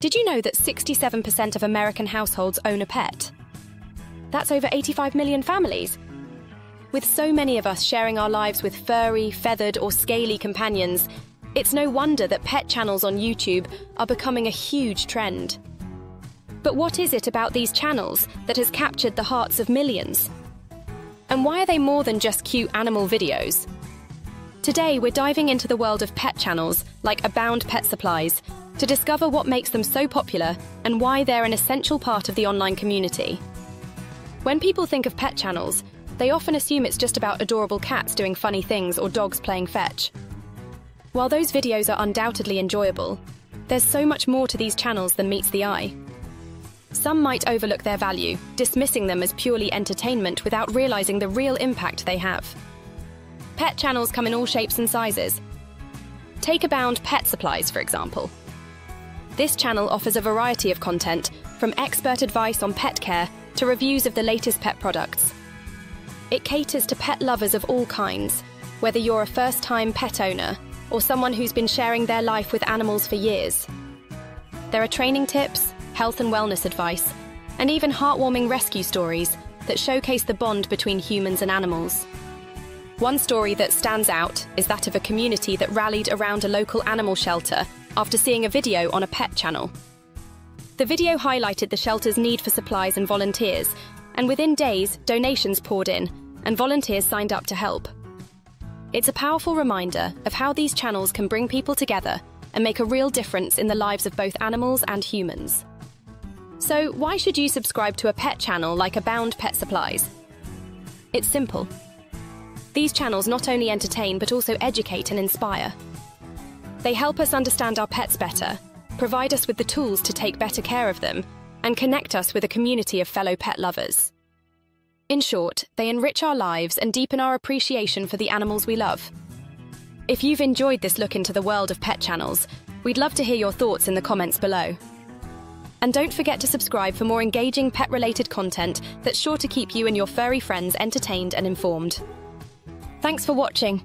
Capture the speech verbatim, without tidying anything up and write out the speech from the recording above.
Did you know that sixty-seven percent of American households own a pet? That's over eighty-five million families. With so many of us sharing our lives with furry, feathered, or scaly companions, it's no wonder that pet channels on YouTube are becoming a huge trend. But what is it about these channels that has captured the hearts of millions? And why are they more than just cute animal videos? Today, we're diving into the world of pet channels like Abound Pet Supplies, to discover what makes them so popular and why they're an essential part of the online community. When people think of pet channels, they often assume it's just about adorable cats doing funny things or dogs playing fetch. While those videos are undoubtedly enjoyable, there's so much more to these channels than meets the eye. Some might overlook their value, dismissing them as purely entertainment without realizing the real impact they have. Pet channels come in all shapes and sizes. Take Abound Pet Supplies, for example. This channel offers a variety of content, from expert advice on pet care to reviews of the latest pet products. It caters to pet lovers of all kinds, whether you're a first-time pet owner or someone who's been sharing their life with animals for years. There are training tips, health and wellness advice, and even heartwarming rescue stories that showcase the bond between humans and animals. One story that stands out is that of a community that rallied around a local animal shelter after seeing a video on a pet channel. The video highlighted the shelter's need for supplies and volunteers, and within days, donations poured in, and volunteers signed up to help. It's a powerful reminder of how these channels can bring people together and make a real difference in the lives of both animals and humans. So, why should you subscribe to a pet channel like Abound Pet Supplies? It's simple. These channels not only entertain but also educate and inspire. They help us understand our pets better, provide us with the tools to take better care of them, and connect us with a community of fellow pet lovers. In short, they enrich our lives and deepen our appreciation for the animals we love. If you've enjoyed this look into the world of pet channels, we'd love to hear your thoughts in the comments below. And don't forget to subscribe for more engaging pet-related content that's sure to keep you and your furry friends entertained and informed. Thanks for watching.